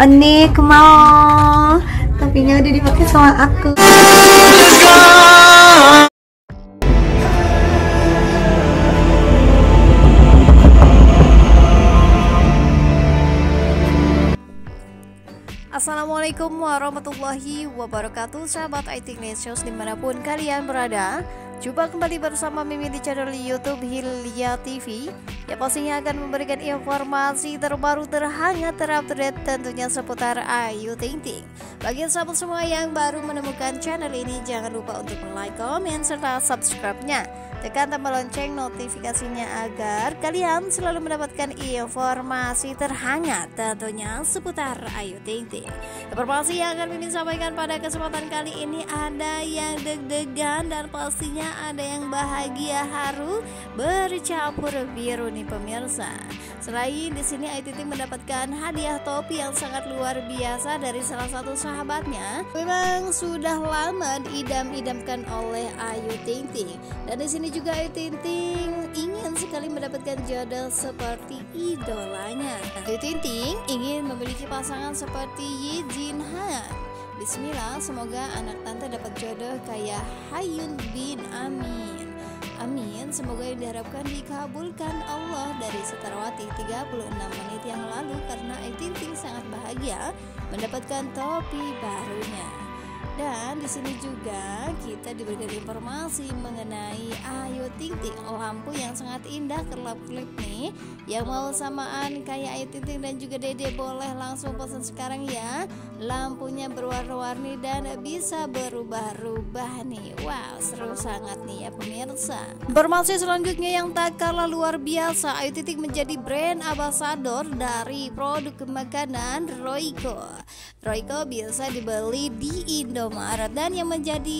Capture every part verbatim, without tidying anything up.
Onik mau, tapinya udah dipakai sama aku. Assalamualaikum warahmatullahi wabarakatuh, sahabat I T News dimanapun kalian berada. Jumpa kembali bersama Mimi di channel YouTube Hilya T V yang pastinya akan memberikan informasi terbaru, terhangat, terupdate tentunya seputar Ayu Ting Ting. Bagi sahabat semua yang baru menemukan channel ini, jangan lupa untuk like, komen, serta subscribe-nya. Tekan tombol lonceng notifikasinya agar kalian selalu mendapatkan informasi terhangat tentunya seputar Ayu Ting Ting. Informasi yang akan Mimi sampaikan pada kesempatan kali ini ada yang deg-degan dan pastinya ada yang bahagia haru bercampur biru nih pemirsa. Selain di sini Ayu Ting Ting mendapatkan hadiah topi yang sangat luar biasa dari salah satu sahabatnya. Memang sudah lama diidam-idamkan oleh Ayu Ting Ting. Dan di sini juga Ayu Ting Ting ingin sekali mendapatkan jodoh seperti idolanya. Ayu Ting Ting ingin memiliki pasangan seperti Ye Jin Han. Bismillah, semoga anak tante dapat jodoh kayak Hayun Bin Amin. Amin, semoga yang diharapkan dikabulkan Allah dari Setyawati tiga puluh enam menit yang lalu karena Ayu Ting Ting sangat bahagia mendapatkan topi barunya. Dan di sini juga kita diberikan informasi mengenai Ayu Ting Ting, lampu yang sangat indah kelap-kelip nih. Yang mau samaan kayak Ayu Ting Ting dan juga Dede boleh langsung pesan sekarang ya. Lampunya berwarna-warni dan bisa berubah-ubah nih. Wow, seru sangat nih ya pemirsa. Informasi selanjutnya yang tak kalah luar biasa, Ayu Ting Ting menjadi brand ambassador dari produk makanan Royco. Royco bisa dibeli di Indo Maret dan yang menjadi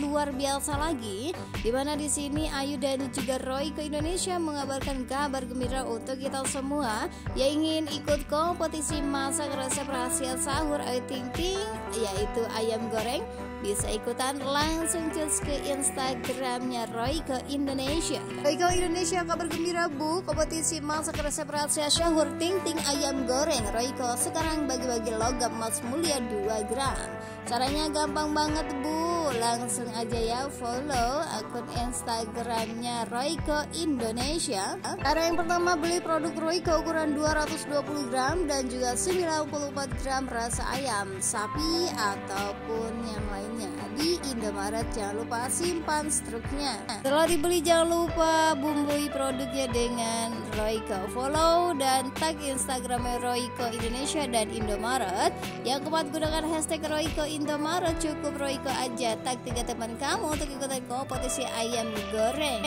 luar biasa lagi di mana di sini Ayu dan juga Royco Indonesia mengabarkan kabar gembira untuk kita semua yang ingin ikut kompetisi masak resep rahasia sahur Ayu Ting Ting yaitu ayam goreng bisa ikutan langsung cus ke Instagramnya Royco Indonesia. Royco Indonesia kabar gembira Bu, kompetisi masak resep rahasia sahur Ting Ting ayam goreng Royco sekarang bagi-bagi logam emas mulia dua gram. Caranya gampang banget Bu, langsung aja ya follow akun Instagramnya Royco Indonesia. Cara yang pertama beli produk Royco ukuran dua ratus dua puluh gram dan juga sembilan puluh empat gram rasa ayam, sapi ataupun yang lainnya di IndoMaret. Jangan lupa simpan struknya. Setelah dibeli jangan lupa bumbui produknya dengan Royco, follow dan tag Instagramnya Royco Indonesia dan IndoMaret. Yang keempat gunakan hashtag Royco Indomaret, cukup Royco aja tag tiga teman kamu untuk ikutan kompetisi ayam goreng.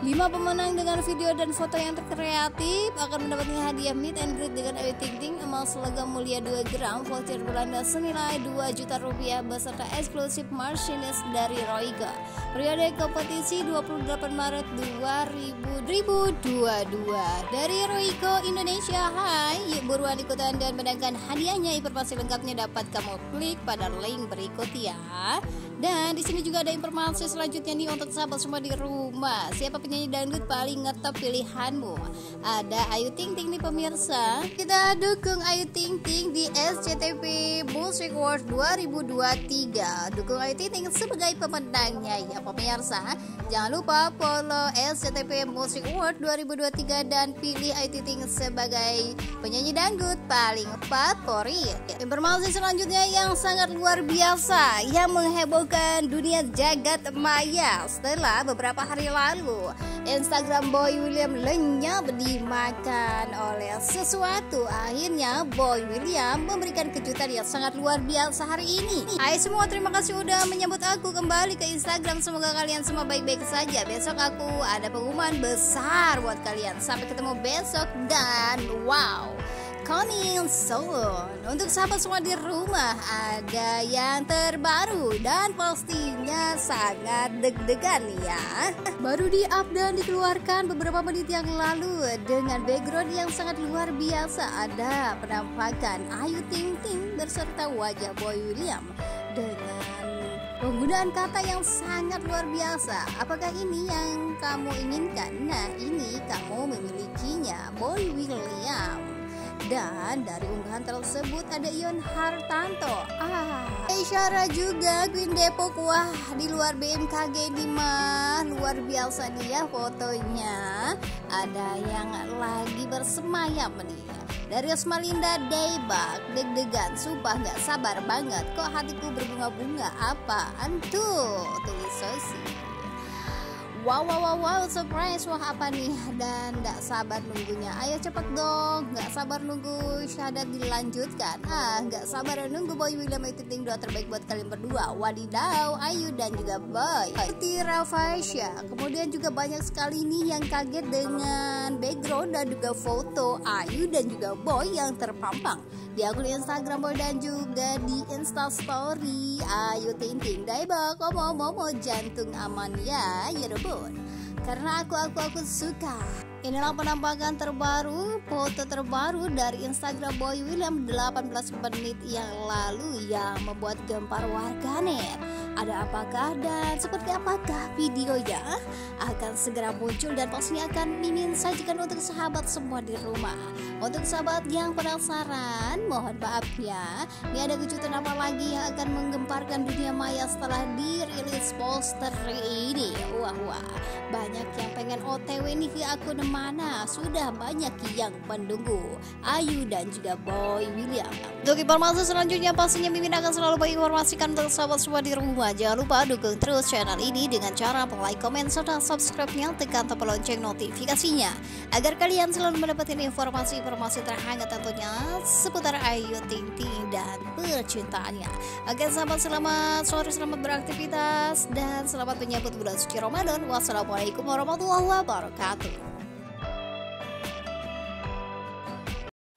Lima pemenang dengan video dan foto yang terkreatif akan mendapatkan hadiah meet and greet dengan Ayu Ting Ting, emas logam mulia dua gram, voucher Belanda senilai dua juta rupiah beserta eksklusif merchandise dari Royco. Periode kompetisi dua puluh delapan Maret dua ribu dua puluh dua. Dari Royco Indonesia, hai, buruan ikutan dan menangkan hadiahnya. Informasi lengkapnya dapat kamu klik pada link berikut ya. Dan di sini juga ada informasi selanjutnya nih untuk sahabat semua di rumah. Siapa penyanyi dangdut paling ngetop pilihanmu? Ada Ayu Ting Ting nih pemirsa. Kita dukung Ayu Ting Ting di S C T V Music Awards dua ribu dua puluh tiga. Dukung Ayu Ting Ting sebagai pemenangnya ya pemirsa. Jangan lupa follow S C T V Music Awards dua ribu dua puluh tiga dan pilih Ayu Ting Ting sebagai penyanyi dangdut paling favorit. Informasi selanjutnya yang sangat luar biasa yang menghebohkan dunia jagat maya. Setelah beberapa hari lalu Instagram Boy William lenyap dimakan oleh sesuatu, akhirnya Boy William memberikan kejutan yang sangat luar biasa hari ini. Hai semua, terima kasih udah menyambut aku kembali ke Instagram. Semoga kalian semua baik-baik saja. Besok aku ada pengumuman besar buat kalian. Sampai ketemu besok dan wow, coming soon. Untuk sahabat semua di rumah ada yang terbaru dan pastinya sangat deg-degan ya. Baru di-up dan dikeluarkan beberapa menit yang lalu dengan background yang sangat luar biasa. Ada penampakan Ayu Ting Ting berserta wajah Boy William dengan penggunaan kata yang sangat luar biasa. Apakah ini yang kamu inginkan? Nah, ini kamu memilikinya Boy William. Dan dari unggahan tersebut ada Ion Hartanto. Ah, Ishara juga Queen Depok. Wah, di luar B M K G ini mah luar biasa dia fotonya. Ada yang lagi bersemayam nih. Dari Asmalinda Deibak, deg-degan, sumpah nggak sabar banget. Kok hatiku berbunga-bunga, apaan tuh? Tulis Sosi. Wow, wow, wow, wow, surprise, wah apa nih, dan gak sabar nunggunya. Ayo cepet dong, gak sabar nunggu syahadat dilanjutkan. Ah, gak sabar nunggu Boy William, Ayu Ting Ting, doa terbaik buat kalian berdua. Wadidaw, Ayu dan juga Boy Tira Faesha. Kemudian juga banyak sekali nih yang kaget dengan background dan juga foto Ayu dan juga Boy yang terpampang di akun Instagram Boy dan juga di Instastory Ayu Ting Ting. Daibak, omo-omo jantung aman ya, ya dong. Karena aku aku aku suka. Inilah penampakan terbaru, foto terbaru dari Instagram Boy William delapan belas menit yang lalu yang membuat gempar warganet. Ada apakah dan seperti apakah videonya? Akan segera muncul dan pastinya akan mimin sajikan untuk sahabat semua di rumah. Untuk sahabat yang penasaran, mohon maaf ya. Ini ada kejutan apa lagi yang akan menggemparkan dunia maya setelah dirilis poster ini. Wah wah, banyak yang pengen O T W nih ke akun mana. Sudah banyak yang menunggu Ayu dan juga Boy William. Untuk informasi selanjutnya pastinya mimin akan selalu menginformasikan untuk sahabat semua di rumah. Jangan lupa dukung terus channel ini dengan cara like, komen, serta subscribe-nya. Tekan tombol lonceng notifikasinya agar kalian selalu mendapatkan informasi informasi terhangat tentunya seputar Ayu Ting Ting dan percintaannya. Oke sahabat, selamat sore, selamat beraktivitas, dan selamat menyambut bulan suci Ramadan. Wassalamualaikum warahmatullahi wabarakatuh.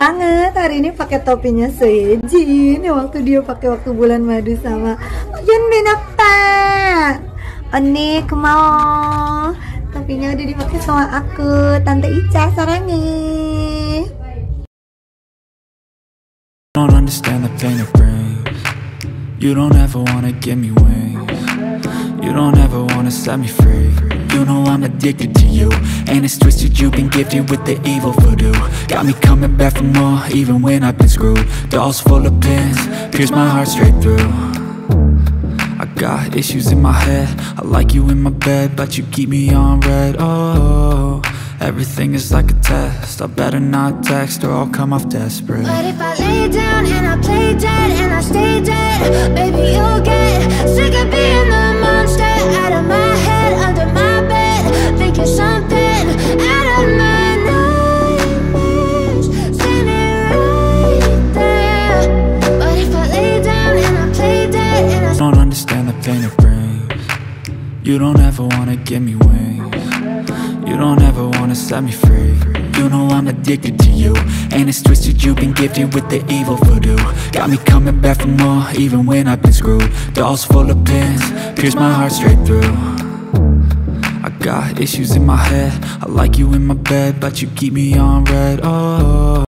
Banget hari ini pakai topinya Ye Jin ya, waktu dia pakai waktu bulan madu sama Hayun Bin Amin. Onik mau topinya udah dipakai sama aku Tante Ica sarangnya. I don't understand the pain it brings. You don't ever wanna give me wings. You don't ever wanna set me free. You know I'm addicted to you. And it's twisted, you've been gifted with the evil voodoo. Got me coming back for more, even when I've been screwed. Dolls full of pins, pierce my heart straight through. I got issues in my head. I like you in my bed, but you keep me on red. Oh, everything is like a test. I better not text or I'll come off desperate. But if I lay down and I play dead and I stay dead, baby you'll get sick of being the monster. Out of my head, under my bed, thinking something out of my nightmares, standing right there. But if I lay down and I play dead and I don't understand the pain it brings. You don't ever wanna give me wings. You don't ever wanna set me free. You know I'm addicted to you. And it's twisted, you've been gifted with the evil voodoo. Got me coming back for more, even when I've been screwed. Dolls full of pins, pierce my heart straight through. I got issues in my head. I like you in my bed, but you keep me on red. Oh.